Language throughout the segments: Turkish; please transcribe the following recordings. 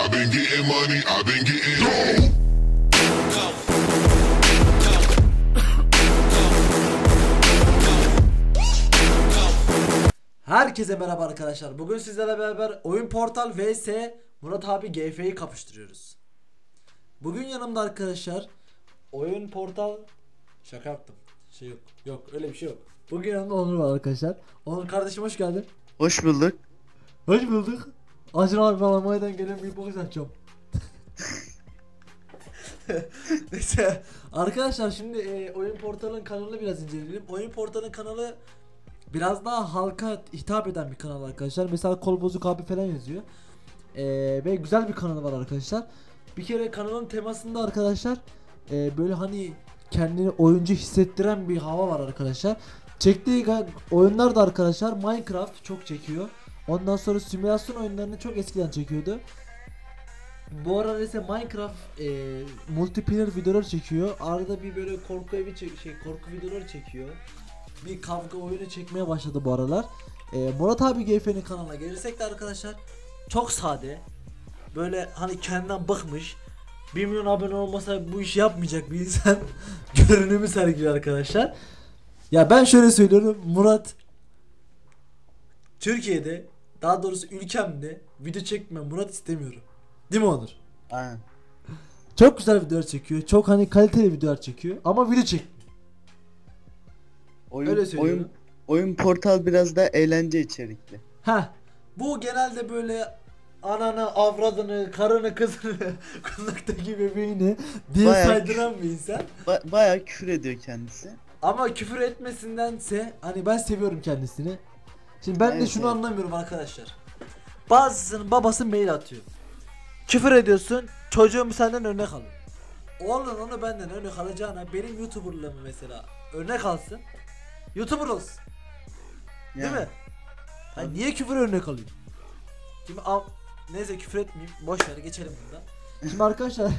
I've been getting money, I've been getting dough. Herkese merhaba arkadaşlar. Bugün sizlerle beraber Oyun Portal vs Murat Abi GF'yi kapıştırıyoruz. Bugün yanımda arkadaşlar Oyun Portal, şaka yaptım. Şey yok. Yok, öyle bir şey yok. Bugün yanımda Onur var arkadaşlar. Onur kardeşim hoş geldin. Hoş bulduk. Hoş bulduk. Acun abi falan Maya'dan gelen bir boku saçacağım. Neyse arkadaşlar, şimdi Oyun Portal'ın kanalını biraz inceleyelim. Oyun Portal'ın kanalı biraz daha halka hitap eden bir kanal arkadaşlar. Mesela kol bozuk abi falan yazıyor. Ve güzel bir kanalı var arkadaşlar. Bir kere kanalın temasında arkadaşlar böyle hani kendini oyuncu hissettiren bir hava var arkadaşlar. Çektiği oyunlar da arkadaşlar Minecraft çok çekiyor. Ondan sonra simülasyon oyunlarını çok eskiden çekiyordu. Bu arada ise Minecraft multiplayer videolar çekiyor. Arada bir böyle korku videoları çekiyor. Bir kavga oyunu çekmeye başladı bu aralar. Murat Abi GF'nin kanalına gelirsek de arkadaşlar çok sade. Böyle hani kendinden bıkmış, 1 milyon abone olmasa bu işi yapmayacak bir insan görünümü sergiliyor arkadaşlar. Ya ben şöyle söylüyorum, Murat Türkiye'de, daha doğrusu ülkemde video çekme Murat istemiyorum. Değil mi Onur? Aynen. Çok güzel videolar çekiyor. Çok hani kaliteli videolar çekiyor ama video çekmiyor. Öyle söylüyorum. Oyun Portal biraz da eğlence içerikli. Ha. Bu genelde böyle ananı, avradını, karını, kızını, kundaktaki bebeğini diye bayağı saydıran bir insan. Bayağı küfür ediyor kendisi. Ama küfür etmesindense hani ben seviyorum kendisini. Şimdi ben de şunu anlamıyorum arkadaşlar. Bazısının babası mail atıyor. Küfür ediyorsun, çocuğum senden örnek alın. Oğlum onu benden örnek alacağına benim YouTuber'lığımı mesela örnek alsın, YouTuber olsun. Değil mi? Hani niye küfür örnek alayım? Şimdi neyse küfür etmeyeyim, boşver geçelim bundan. Şimdi arkadaşlar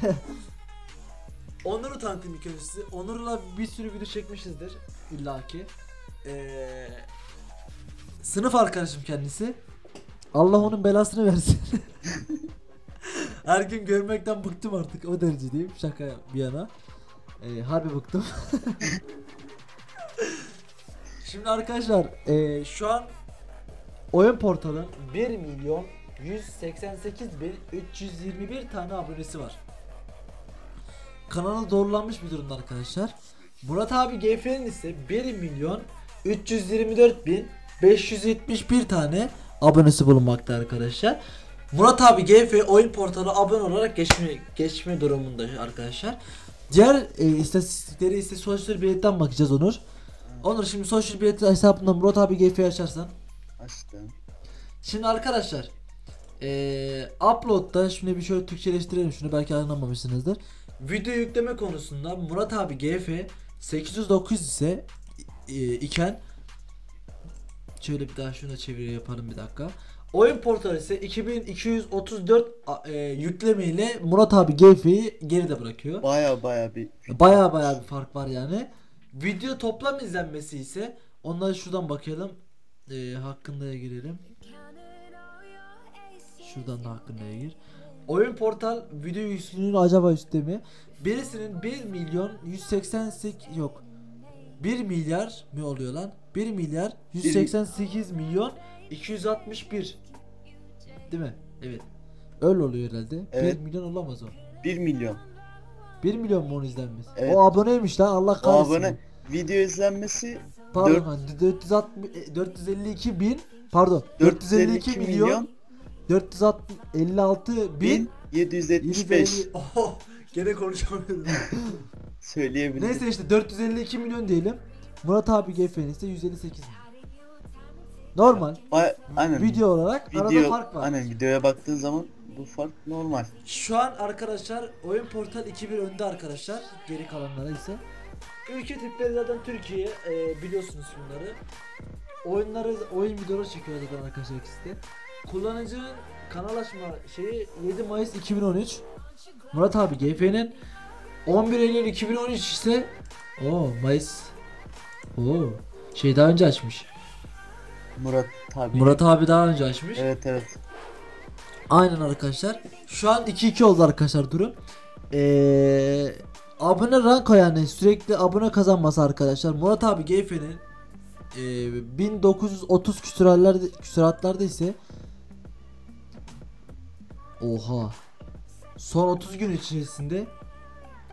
Onur'u tanıtayım ilk önce size. Onur'la bir sürü video çekmişizdir illaki. Sınıf arkadaşım kendisi. Allah onun belasını versin. Her gün görmekten bıktım artık, o derece diyeyim, şaka bir yana. Harbi bıktım. Şimdi arkadaşlar şu an Oyun Portal'ın 1.188.321 tane abonesi var. Kanalı doğrulanmış bir durumda arkadaşlar. Murat Abi GF'nin ise 1.324.571 tane abonesi bulunmakta arkadaşlar. Murat Abi GF Oyun Portalı abone olarak geçme durumunda arkadaşlar. Diğer istatistikleri ise sosyal biletten bakacağız Onur. Onur şimdi sosyal bilet hesabından Murat Abi GF'yi açarsan. Açtım. Şimdi arkadaşlar upload'da şimdi bir şöyle Türkçeleştirelim şunu, belki anlamamışsınızdır. Video yükleme konusunda Murat Abi GF 809 ise iken, şöyle bir daha şuna çeviri yapalım bir dakika. Oyun Portalı ise 2234 yüklemeyle Murat Abi GF'yi geride bırakıyor. Baya bir fark var yani. Video toplam izlenmesi ise, onları şuradan bakalım. Hakkında'ya girelim. Şuradan da Hakkında'ya gir. Oyun Portal video üstünlüğünün acaba üstte mi? Birisinin 1 milyar mı oluyor lan? 1.188.261 değil mi? Evet. Öyle oluyor herhalde. Evet. 1 milyon olamaz o. 1 milyon mu onun izlenmesi? Evet. O aboneymiş lan, Allah kahretsin. O abone. Video izlenmesi pardon 452.456.775. Oh, gene konuşamıyorum. Söyleyebilirim. Neyse işte 452 milyon diyelim. Murat Abi GF'nin ise 158 milyon. Normal. Aynen. Video olarak arada fark var. Aynen, videoya baktığın zaman bu fark normal. Şu an arkadaşlar Oyun Portal 2-1 önde arkadaşlar. Geri kalanlara ise ülke tipleri zaten Türkiye, biliyorsunuz bunları. Oyun videoları çekiyor zaten arkadaşlar ikisi de. Kullanıcının kanal açma şeyi 7 Mayıs 2013. Murat Abi GF'nin 11 Eylül 2013 ise Mayıs. Şey daha önce açmış. Murat abi daha önce açmış. Evet. Aynen arkadaşlar. Şu an 2-2 oldu arkadaşlar durum. Abone ranko, yani sürekli abone kazanması arkadaşlar. Murat Abi GF'nin 1930 küsuratlarda ise, oha, son 30 gün içerisinde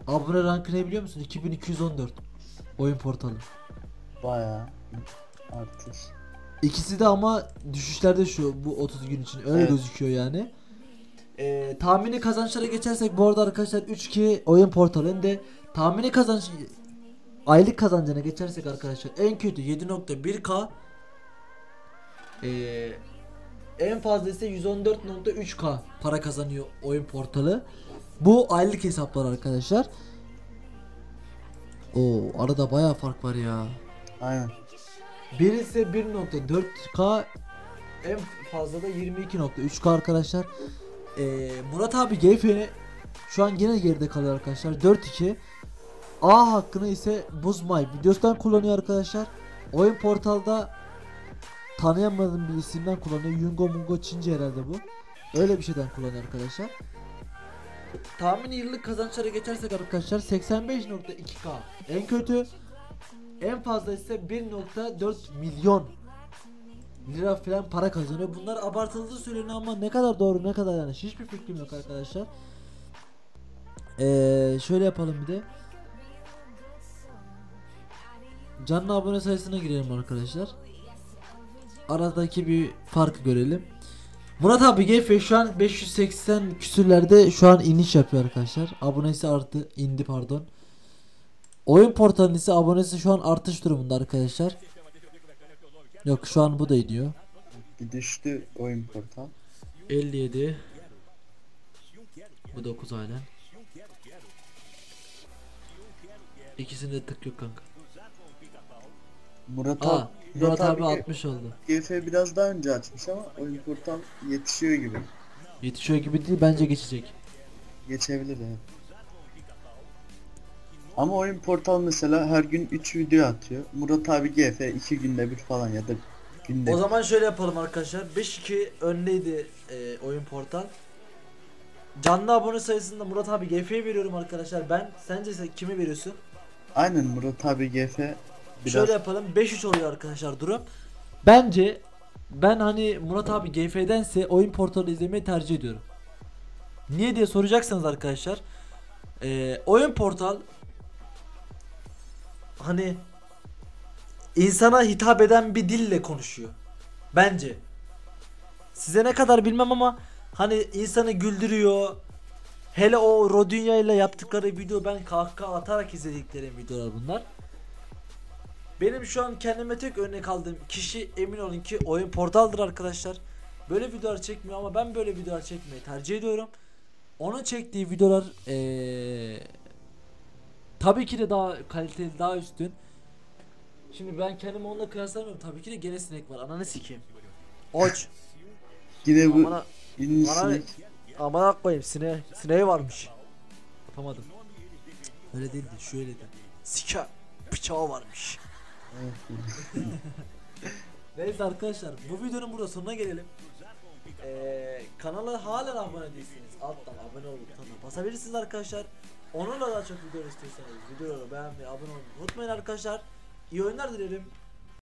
abone rankı ne biliyor musun? 2214 Oyun Portalı. Bayağı artış. İkisi de ama düşüşlerde şu bu 30 gün için öyle, evet, gözüküyor yani. Tahmini kazançlara geçersek bu arada arkadaşlar 3-2 Oyun Portalı'nın de tahmini kazanç, aylık kazancına geçersek arkadaşlar en kötü 7.1k, en fazla ise 114.3k para kazanıyor Oyun Portalı. Bu aylık hesaplar arkadaşlar. Oo, arada bayağı fark var ya. Aynen. Birisi 1.4k, en fazla da 22.3k arkadaşlar. Murat Abi GF şu an yine geride kalıyor arkadaşlar 4-2. A hakkını ise Buzzmay videosundan kullanıyor arkadaşlar. Oyun Portal'da tanıyamadığım bir isimden kullanıyor. Yungo Mungo Çince herhalde bu. Öyle bir şeyden kullanıyor arkadaşlar. Tahmini yıllık kazançlara geçersek arkadaşlar 85.2k en kötü. En fazla ise 1.4 milyon lira falan para kazanıyor. Bunlar abartılı söyleniyor ama ne kadar doğru ne kadar yanlış hiçbir fikrim yok arkadaşlar. Şöyle yapalım bir de. Canlı abone sayısına girelim arkadaşlar. Aradaki bir farkı görelim. Murat Abi GF şu an 580 küsürlerde şu an iniş yapıyor arkadaşlar. Abonesi arttı, indi pardon. Oyun Portal'ın ise abonesi şu an artış durumunda arkadaşlar. Yok, şu an bu da iniyor. Düştü Oyun Portal. 57. Bu 9 aynen. İkisinde tık yok kanka. Murat abi 60 oldu. GF biraz daha önce açmış ama Oyun Portal yetişiyor gibi. Yetişiyor gibi değil, bence geçecek. Geçebilir evet. Ama Oyun Portal mesela her gün 3 video atıyor. Murat Abi GF 2 günde bir falan ya da günde. O zaman şöyle yapalım arkadaşlar. 5-2 öndeydi Oyun Portal. Canlı abone sayısında Murat Abi GF'ye veriyorum arkadaşlar. Ben, sence kimi veriyorsun? Aynen, Murat Abi GF. Biraz. Şöyle yapalım, 5-3 oluyor arkadaşlar durum. Bence ben hani Murat Abi GF'dense Oyun Portalı izlemeyi tercih ediyorum. Niye diye soracaksanız arkadaşlar, Oyun Portal hani insana hitap eden bir dille konuşuyor bence. Size ne kadar bilmem ama hani insanı güldürüyor. Hele o Rodinya ile yaptıkları video, ben kahkaha atarak izlediklerim videolar bunlar. Benim şu an kendime tek örnek aldığım kişi, emin olun ki Oyun Portal'dır arkadaşlar. Böyle videolar çekmiyor ama ben böyle videolar çekmeyi tercih ediyorum. Onun çektiği videolar tabii ki de daha kaliteli, daha üstün. Şimdi ben kendimi onunla kıyaslamıyorum. Tabii ki de gene sinek var. Ananı sikeyim. Oç. Yine bu yeni sinek. Aman akmayayım, sineği varmış. Yapamadım. Öyle değildi, şöyle de. Sika bıçağı varmış. Neyse arkadaşlar, bu videonun burada sonuna gelelim. Kanala hala abone değilsiniz, alttan abone olup basabilirsiniz arkadaşlar. Onunla daha çok video istiyorsanız videoları beğenmeyi, abone olmayı unutmayın arkadaşlar. İyi oyunlar dilerim.